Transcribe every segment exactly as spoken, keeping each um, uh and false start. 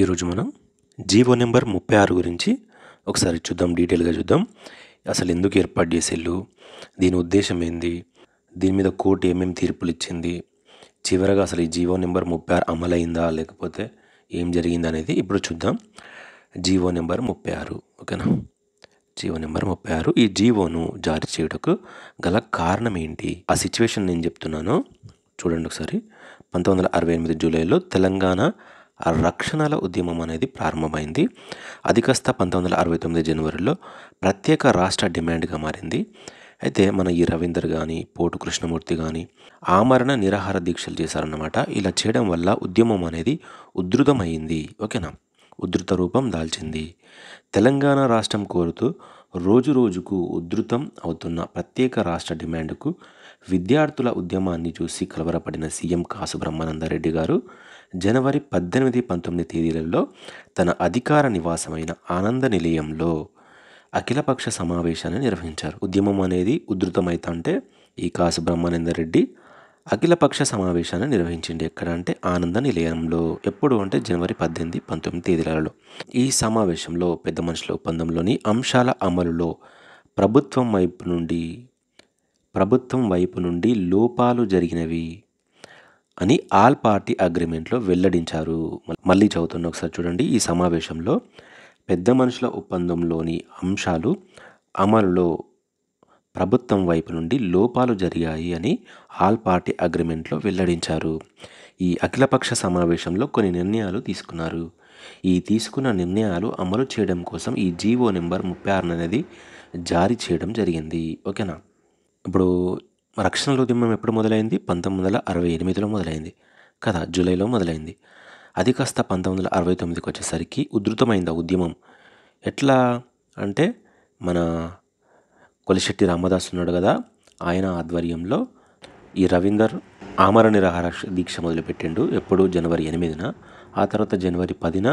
ఈరోజు మనం GO number ముప్పై ఆరు గురించి ఒకసారి చూద్దాం, డీటెయిల్గా చూద్దాం. అసలు ఎందుకు ఏర్పాటు చేసేళ్ళు, దీని ఉద్దేశం ఏంది, దీని మీద కోర్టు ఏమేమి తీర్పులు ఇచ్చింది, చివరగా అసలు ఈ జీవో నెంబర్ ముప్పై ఆరు అమలైందా లేకపోతే ఏం జరిగింది అనేది ఇప్పుడు చూద్దాం. జీవో నెంబర్ ముప్పై ఆరు ఓకేనా, జీవో నెంబర్ ముప్పై ఆరు. ఈ జీవోను జారీ చేయుటకు గల కారణం ఏంటి, ఆ సిచ్యువేషన్ నేను చెప్తున్నాను చూడండి ఒకసారి. పంతొమ్మిది వందల అరవై ఎనిమిది జూలైలో తెలంగాణ రక్షణల ఉద్యమం అనేది ప్రారంభమైంది. అది కాస్త పంతొమ్మిది వందల అరవై తొమ్మిది జనవరిలో ప్రత్యేక రాష్ట్ర డిమాండ్గా మారింది. అయితే మన ఈ రవీందర్ కానీ పోటు కృష్ణమూర్తి కానీ ఆమరణ నిరాహార దీక్షలు చేశారన్నమాట. ఇలా చేయడం వల్ల ఉద్యమం అనేది ఉధృతమైంది ఓకేనా, ఉధృత రూపం దాల్చింది. తెలంగాణ రాష్ట్రం కోరుతూ రోజు రోజుకు ఉధృతం అవుతున్న ప్రత్యేక రాష్ట్ర డిమాండ్కు విద్యార్థుల ఉద్యమాన్ని చూసి కలవరపడిన సీఎం కాసు బ్రహ్మానందరెడ్డి గారు జనవరి పద్దెనిమిది పంతొమ్మిది తేదీలలో తన అధికార నివాసమైన ఆనంద నిలయంలో అఖిలపక్ష సమావేశాన్ని నిర్వహించారు. ఉద్యమం అనేది ఉధృతమైతంటే ఈ కాసు బ్రహ్మానందరెడ్డి అఖిలపక్ష సమావేశాన్ని నిర్వహించింది. ఎక్కడ అంటే ఆనంద నిలయంలో. ఎప్పుడు అంటే జనవరి పద్దెనిమిది పంతొమ్మిది తేదీలలో. ఈ సమావేశంలో పెద్ద మనుషుల ఒప్పందంలోని అంశాల అమలులో ప్రభుత్వం వైపు నుండి ప్రభుత్వం వైపు నుండి లోపాలు జరిగినవి అని ఆల్ పార్టీ అగ్రిమెంట్లో వెల్లడించారు. మళ్ళీ చదువుతున్న ఒకసారి చూడండి. ఈ సమావేశంలో పెద్ద మనుషుల ఒప్పందంలోని అంశాలు అమలులో ప్రభుత్వం వైపు నుండి లోపాలు జరిగాయి అని ఆల్ పార్టీ అగ్రిమెంట్లో వెల్లడించారు. ఈ అఖిలపక్ష సమావేశంలో కొన్ని నిర్ణయాలు తీసుకున్నారు. ఈ తీసుకున్న నిర్ణయాలు అమలు చేయడం కోసం ఈ జీవో నెంబర్ ముప్పై ఆరు అనేది జారీ చేయడం జరిగింది ఓకేనా. ఇప్పుడు రక్షణల ఉద్యమం ఎప్పుడు మొదలైంది, పంతొమ్మిది వందల అరవై ఎనిమిదిలో మొదలైంది కదా, జూలైలో మొదలైంది. అది కాస్త పంతొమ్మిది వందల అరవై తొమ్మిదికి వచ్చేసరికి ఉధృతమైంది ఉద్యమం. ఎట్లా అంటే మన కొలిశెట్టి రామదాస్ ఉన్నాడు కదా, ఆయన ఆధ్వర్యంలో ఈ రవీందర్ ఆమర నిరాహార దీక్ష మొదలుపెట్టిండు ఎప్పుడు జనవరి ఎనిమిదిన. ఆ తర్వాత జనవరి పదిన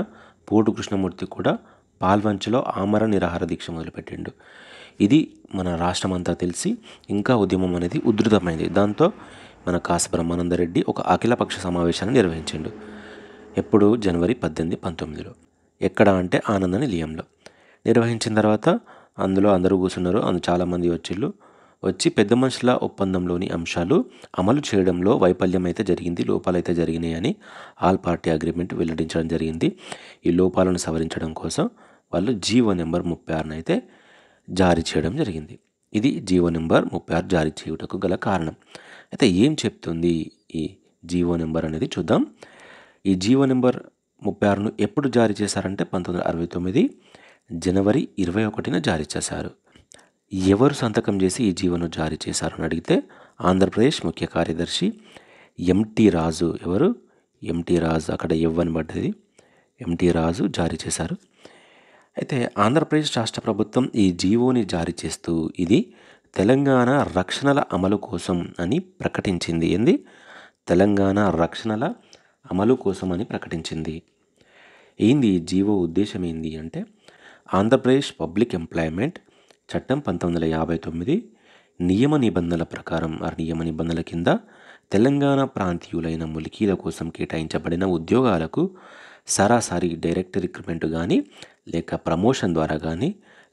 పోటు కృష్ణమూర్తి కూడా పాల్వంచలో ఆమర నిరాహార దీక్ష మొదలుపెట్టిండు. ఇది మన రాష్ట్రం అంతా తెలిసి ఇంకా ఉద్యమం అనేది ఉధృతమైంది. దాంతో మన కాసు బ్రహ్మానందరెడ్డి ఒక అఖిలపక్ష సమావేశాన్ని నిర్వహించిండు ఎప్పుడు జనవరి పద్దెనిమిది పంతొమ్మిదిలో. ఎక్కడ అంటే ఆనంద నిలయంలో నిర్వహించిన తర్వాత అందులో అందరూ కూర్చున్నారు, అందులో చాలామంది వచ్చిళ్ళు. వచ్చి పెద్ద మనుషుల ఒప్పందంలోని అంశాలు అమలు చేయడంలో వైఫల్యం అయితే జరిగింది, లోపాలైతే జరిగినాయని ఆల్ పార్టీ అగ్రిమెంట్ వెల్లడించడం జరిగింది. ఈ లోపాలను సవరించడం కోసం వాళ్ళు జీవో నెంబర్ ముప్పై ఆరును అయితే జారీ చేయడం జరిగింది. ఇది జీవో నెంబర్ ముప్పై ఆరు జారీ చేయుటకు గల కారణం. అయితే ఏం చెప్తుంది ఈ జీవో నెంబర్ అనేది చూద్దాం. ఈ జీవో నెంబర్ ముప్పై ఆరును ఎప్పుడు జారీ చేశారంటే పంతొమ్మిది వందల అరవై తొమ్మిది జనవరి ఇరవై ఒకటిన జారీ చేశారు. ఎవరు సంతకం చేసి ఈ జీవోను జారీ చేశారు అని అడిగితే ఆంధ్రప్రదేశ్ ముఖ్య కార్యదర్శి ఎంటీ రాజు. ఎవరు? ఎంటీ రాజు. అక్కడ ఇవ్వని పడ్డది ఎంటీ రాజు జారీ చేశారు. అయితే ఆంధ్రప్రదేశ్ రాష్ట్ర ప్రభుత్వం ఈ జీవోని జారీ చేస్తూ ఇది తెలంగాణ రక్షణల అమలు కోసం అని ప్రకటించింది. ఏంది? తెలంగాణ రక్షణల అమలు కోసం అని ప్రకటించింది. ఏంది ఈ జీవో ఉద్దేశం ఏంది అంటే ఆంధ్రప్రదేశ్ పబ్లిక్ ఎంప్లాయ్మెంట్ చట్టం పంతొమ్మిది వందల యాభై తొమ్మిది నియమ నిబంధనల ప్రకారం ఆ నియమ నిబంధనల కింద తెలంగాణ ప్రాంతీయులైన ములికీల కోసం కేటాయించబడిన ఉద్యోగాలకు సరాసరి డైరెక్ట్ రిక్రూట్మెంట్ కానీ లేక ప్రమోషన్ ద్వారా కానీ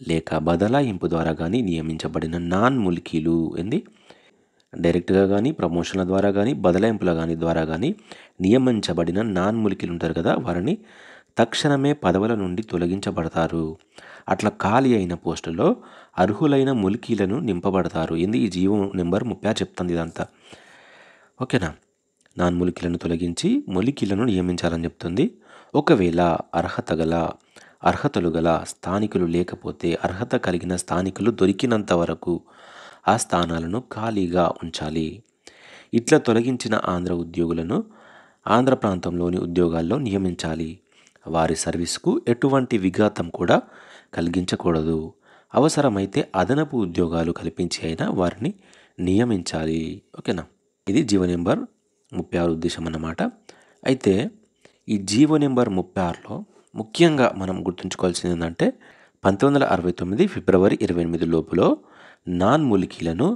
లేక బదలాయింపు ద్వారా కానీ నియమించబడిన నాన్ ములికీలు ఏంది డైరెక్ట్గా కానీ ప్రమోషన్ల ద్వారా కానీ బదలాయింపుల కానీ ద్వారా కానీ నియమించబడిన నాన్ ములికీలు ఉంటారు కదా, వారిని తక్షణమే పదవుల నుండి తొలగించబడతారు. అట్లా ఖాళీ అయిన పోస్టులో అర్హులైన ములికీలను నింపబడతారు. ఏంది ఈ జీవో నెంబర్ ముప్పై ఆరు చెప్తుంది ఇదంతా ఓకేనా. నాన్ ములికీలను తొలగించి ములికీలను నియమించాలని చెప్తుంది. ఒకవేళ అర్హత గల అర్హతలు గల స్థానికులు లేకపోతే అర్హత కలిగిన స్థానికులు దొరికినంత వరకు ఆ స్థానాలను ఖాళీగా ఉంచాలి. ఇట్లా తొలగించిన ఆంధ్ర ఉద్యోగులను ఆంధ్ర ప్రాంతంలోని ఉద్యోగాల్లో నియమించాలి. వారి సర్వీస్కు ఎటువంటి విఘాతం కూడా కలిగించకూడదు. అవసరమైతే అదనపు ఉద్యోగాలు కల్పించి అయినా వారిని నియమించాలి ఓకేనా. ఇది జీవో నెంబర్ ముప్పై ఆరు ఉద్దేశం అన్నమాట. అయితే ఈ జీవో నెంబర్ ముప్పై ఆరులో ముఖ్యంగా మనం గుర్తుంచుకోవాల్సింది ఏంటంటే పంతొమ్మిది వందల అరవై తొమ్మిది ఫిబ్రవరి ఇరవై ఎనిమిది లోపులో నాన్ ములికీలను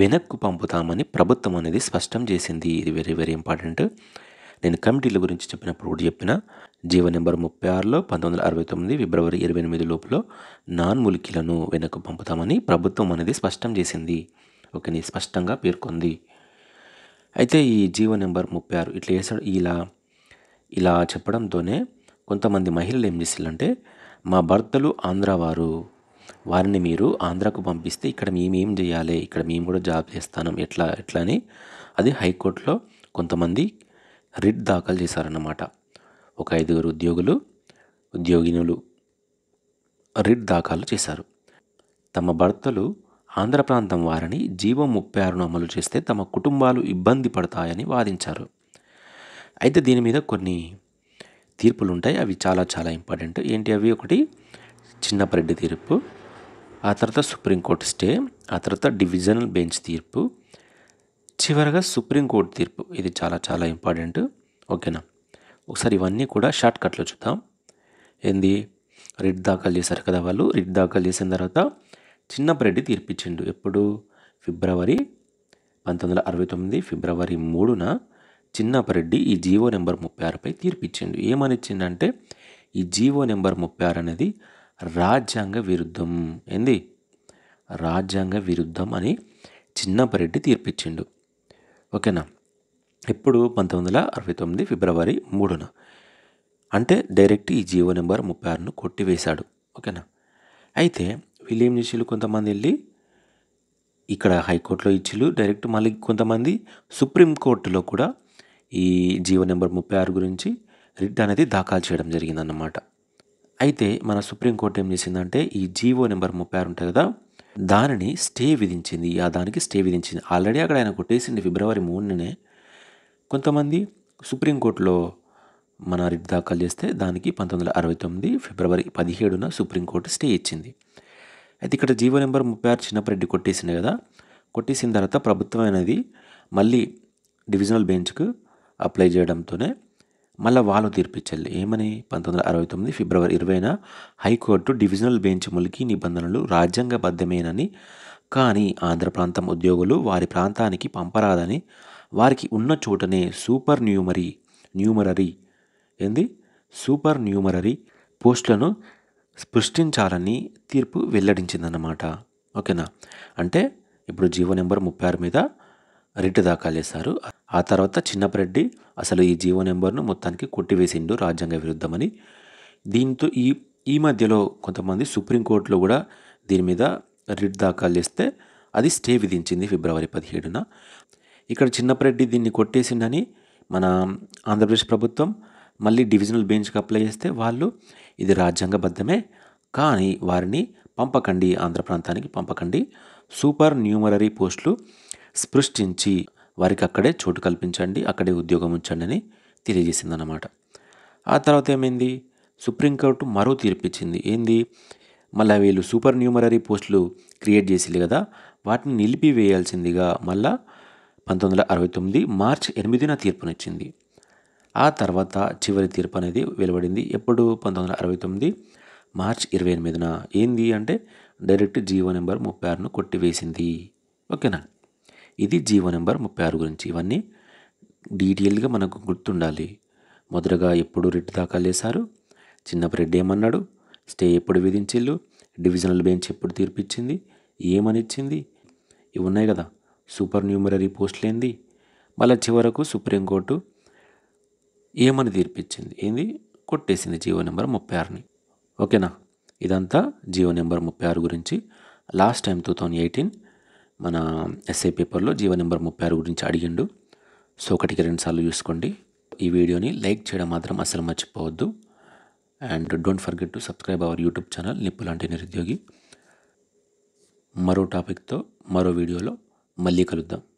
వెనక్కు పంపుతామని ప్రభుత్వం అనేది స్పష్టం చేసింది. ఇది వెరీ వెరీ ఇంపార్టెంట్. నేను కమిటీల గురించి చెప్పినప్పుడు కూడా చెప్పిన జీవ నెంబర్ ముప్పై ఆరులో పంతొమ్మిది వందల అరవై తొమ్మిది ఫిబ్రవరి ఇరవై ఎనిమిది లోపల నాన్ ములికిలను వెనక్కు పంపుతామని ప్రభుత్వం అనేది స్పష్టం చేసింది. ఓకేని స్పష్టంగా పేర్కొంది. అయితే ఈ జీవ నెంబర్ ముప్పై ఆరు ఇట్లా వేసాడు. ఇలా ఇలా చెప్పడంతోనే కొంతమంది మహిళలు ఏం చేసిల్లంటే, మా భర్తలు ఆంధ్ర వారు, వారిని మీరు ఆంధ్రాకు పంపిస్తే ఇక్కడ మేమేం చేయాలి, ఇక్కడ మేము కూడా జాబ్ చేస్తాను ఎట్లా ఎట్లా అని అది హైకోర్టులో కొంతమంది రిట్ దాఖలు చేశారన్నమాట. ఒక ఐదుగురు ఉద్యోగులు ఉద్యోగినులు రిట్ దాఖలు చేశారు. తమ భర్తలు ఆంధ్ర ప్రాంతం వారిని జీవో ముప్పై ఆరును అమలు చేస్తే తమ కుటుంబాలు ఇబ్బంది పడతాయని వాదించారు. అయితే దీని మీద కొన్ని తీర్పులు ఉంటాయి, అవి చాలా చాలా ఇంపార్టెంట్. ఏంటి అవి? ఒకటి చిన్నపరెడ్డి తీర్పు, ఆ తర్వాత సుప్రీంకోర్టు స్టే, ఆ తర్వాత డివిజనల్ బెంచ్ తీర్పు, చివరగా సుప్రీంకోర్టు తీర్పు. ఇది చాలా చాలా ఇంపార్టెంట్. ఓకేనా? ఒకసారి ఇవన్నీ కూడా షార్ట్కట్లో చూద్దాం. ఏంది? రిట్ దాఖలు చేశారు కదా వాళ్ళు. రిట్ దాఖలు చేసిన తర్వాత చిన్నపరెడ్డి తీర్పిచ్చిండు. ఎప్పుడు? ఫిబ్రవరి పంతొమ్మిది వందల అరవై తొమ్మిది ఫిబ్రవరి మూడున చిన్నపరెడ్డి ఈ జీవో నెంబర్ ముప్పై ఆరుపై తీర్పిచ్చిండు. ఏమని ఇచ్చిండంటే, ఈ జీవో నెంబర్ ముప్పై ఆరు అనేది రాజ్యాంగ విరుద్ధం. ఏంది? రాజ్యాంగ విరుద్ధం అని చిన్నపరెడ్డి తీర్పిచ్చిండు. ఓకేనా? ఇప్పుడు పంతొమ్మిది వందల అరవై తొమ్మిది ఫిబ్రవరి మూడున అంటే డైరెక్ట్ ఈ జీవో నెంబర్ ముప్పై ఆరును కొట్టివేశాడు. ఓకేనా? అయితే వీళ్ళు ఏం చేసిళ్ళు, కొంతమంది వెళ్ళి ఇక్కడ హైకోర్టులో ఇచ్చిళ్ళు డైరెక్ట్, మళ్ళీ కొంతమంది సుప్రీంకోర్టులో కూడా ఈ జీవో నెంబర్ ముప్పై ఆరు గురించి రిట్ అనేది దాఖలు చేయడం జరిగిందన్నమాట. అయితే మన సుప్రీంకోర్టు ఏం చేసిందంటే, ఈ జీవో నెంబర్ ముప్పై ఆరు ఉంటుంది కదా, దానిని స్టే విధించింది. ఆ దానికి స్టే విధించింది. ఆల్రెడీ అక్కడ ఆయన కొట్టేసింది ఫిబ్రవరి మూడునే. కొంతమంది సుప్రీంకోర్టులో మన రిట్ దాఖలు చేస్తే దానికి పంతొమ్మిది వందల అరవై తొమ్మిది ఫిబ్రవరి పదిహేడున సుప్రీంకోర్టు స్టే ఇచ్చింది. అయితే ఇక్కడ జీవో నెంబర్ ముప్పై ఆరు చిన్నపరెడ్డి కొట్టేసింది కదా, కొట్టేసిన తర్వాత ప్రభుత్వం అనేది మళ్ళీ డివిజనల్ బెంచ్కు అప్లై చేయడంతోనే మళ్ళీ వాళ్ళు తీర్పిచ్చాలి. ఏమని? పంతొమ్మిది వందల అరవై తొమ్మిది ఫిబ్రవరి ఇరవైన హైకోర్టు డివిజనల్ బెంచ్ ములికి నిబంధనలు రాజ్యాంగబద్ధమేనని, కానీ ఆంధ్ర ప్రాంతం ఉద్యోగులు వారి ప్రాంతానికి పంపరాదని, వారికి ఉన్న చోటనే సూపర్ న్యూమరీ న్యూమరరీ ఏంది సూపర్ న్యూమరరీ పోస్టులను సృష్టించాలని తీర్పు వెల్లడించిందన్నమాట. ఓకేనా? అంటే ఇప్పుడు జీవో నెంబర్ ముప్పై ఆరు మీద రిట్ దాఖలు చేశారు. ఆ తర్వాత చిన్నపరెడ్డి అసలు ఈ జీవో నెంబర్ను మొత్తానికి కొట్టివేసిండు రాజ్యాంగ విరుద్ధమని. దీంతో ఈ ఈ మధ్యలో కొంతమంది సుప్రీంకోర్టులో కూడా దీని మీద రిట్ దాఖలు చేస్తే అది స్టే విధించింది ఫిబ్రవరి పదిహేడున. ఇక్కడ చిన్నపరెడ్డి దీన్ని కొట్టేసిందని మన ఆంధ్రప్రదేశ్ ప్రభుత్వం మళ్ళీ డివిజనల్ బెంచ్కి అప్లై చేస్తే వాళ్ళు ఇది రాజ్యాంగబద్ధమే, కానీ వారిని పంపకండి, ఆంధ్ర ప్రాంతానికి పంపకండి, సూపర్ న్యూమరరీ పోస్టులు సృష్టించి వారికి అక్కడే చోటు కల్పించండి, అక్కడే ఉద్యోగం ఉంచండి అని తెలియజేసిందన్నమాట. ఆ తర్వాత ఏమైంది? సుప్రీంకోర్టు మరో తీర్పిచ్చింది. ఏంది? మళ్ళీ వీళ్ళు సూపర్ న్యూమరరీ పోస్టులు క్రియేట్ చేసింది కదా, వాటిని నిలిపివేయాల్సిందిగా మళ్ళా పంతొమ్మిది వందల అరవై తొమ్మిది మార్చ్ ఎనిమిదిన తీర్పునిచ్చింది. ఆ తర్వాత చివరి తీర్పు అనేది వెలువడింది. ఎప్పుడు? పంతొమ్మిది వందల అరవై తొమ్మిది మార్చ్ ఇరవై ఎనిమిదిన. ఏంది అంటే డైరెక్ట్ జీవో నెంబర్ ముప్పై ఆరును కొట్టివేసింది. ఓకేనా? ఇది జీవో నెంబర్ ముప్పై ఆరు గురించి. ఇవన్నీ డీటెయిల్గా మనకు గుర్తుండాలి. మొదటగా ఎప్పుడు రిట్ దాఖలు చేశారు, చిన్నపరెడ్డి ఏమన్నాడు, స్టే ఎప్పుడు విధించిళ్ళు, డివిజనల్ బెంచ్ ఎప్పుడు తీర్పిచ్చింది, ఏమనిచ్చింది, ఇవి ఉన్నాయి కదా. సూపర్ న్యూమరరీ పోస్టులు ఏంది, మళ్ళీ చివరకు సుప్రీంకోర్టు ఏమని తీర్పిచ్చింది, ఏంది కొట్టేసింది జీవో నెంబర్ ముప్పై ఆరుని. ఓకేనా? ఇదంతా జీవో నెంబర్ ముప్పై ఆరు గురించి. Last time two thousand eighteen మన ఎస్ఏ పేపర్లో జీవో నెంబర్ ముప్పై ఆరు గురించి అడిగిండు. సో ఒకటికి రెండు సార్లు చూసుకోండి. ఈ వీడియోని లైక్ చేయడం మాత్రం అసలు మర్చిపోవద్దు. And don't forget to subscribe our YouTube channel నిప్పు లాంటి నిరుద్యోగి. మరో టాపిక్తో మరో వీడియోలో మళ్ళీ కలుద్దాం.